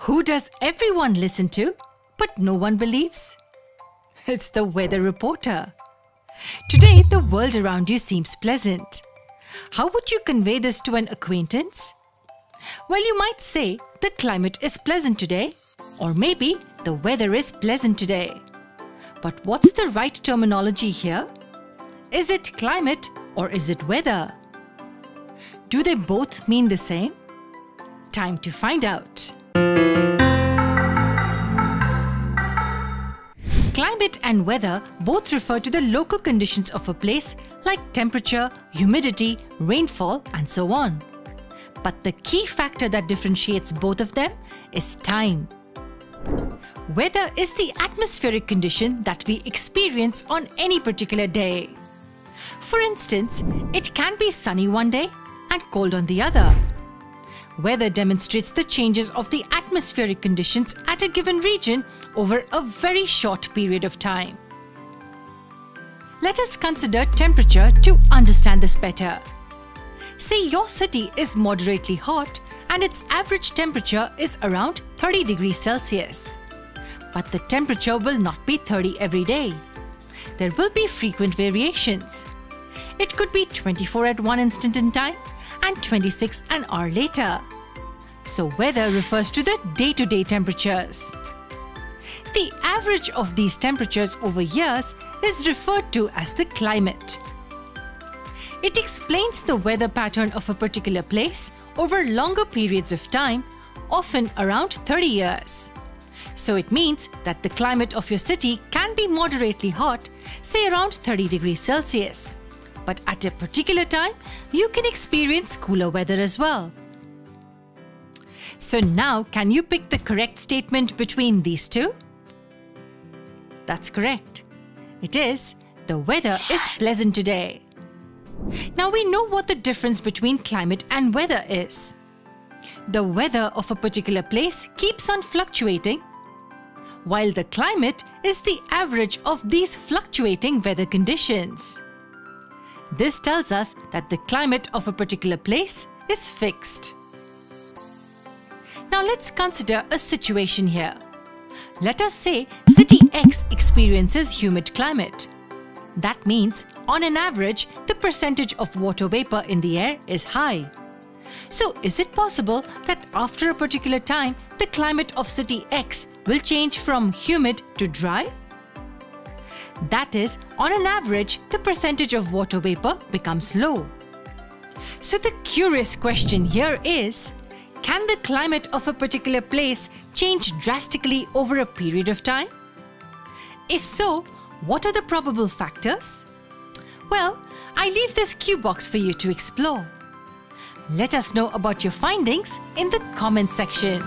Who does everyone listen to, but no one believes? It's the weather reporter. Today, the world around you seems pleasant. How would you convey this to an acquaintance? Well, you might say, the climate is pleasant today, or maybe the weather is pleasant today. But what's the right terminology here? Is it climate or is it weather? Do they both mean the same? Time to find out. Climate and weather both refer to the local conditions of a place like temperature, humidity, rainfall, and so on. But the key factor that differentiates both of them is time. Weather is the atmospheric condition that we experience on any particular day. For instance, it can be sunny one day and cold on the other. Weather demonstrates the changes of the atmospheric conditions at a given region over a very short period of time. Let us consider temperature to understand this better. Say your city is moderately hot and its average temperature is around 30 degrees Celsius. But the temperature will not be 30 every day. There will be frequent variations. It could be 24 at one instant in time and 26 an hour later. So weather refers to the day-to-day temperatures. The average of these temperatures over years is referred to as the climate. It explains the weather pattern of a particular place over longer periods of time, often around 30 years. So it means that the climate of your city can be moderately hot, say around 30 degrees Celsius. But at a particular time, you can experience cooler weather as well. So now, can you pick the correct statement between these two? That's correct. It is, the weather is pleasant today. Now we know what the difference between climate and weather is. The weather of a particular place keeps on fluctuating, while the climate is the average of these fluctuating weather conditions. This tells us that the climate of a particular place is fixed. Now let's consider a situation here. Let us say City X experiences humid climate. That means, on an average, the percentage of water vapor in the air is high. So is it possible that after a particular time, the climate of City X will change from humid to dry? That is, on an average, the percentage of water vapor becomes low. So the curious question here is, can the climate of a particular place change drastically over a period of time? If so, what are the probable factors? Well, I leave this KYU box for you to explore. Let us know about your findings in the comment section.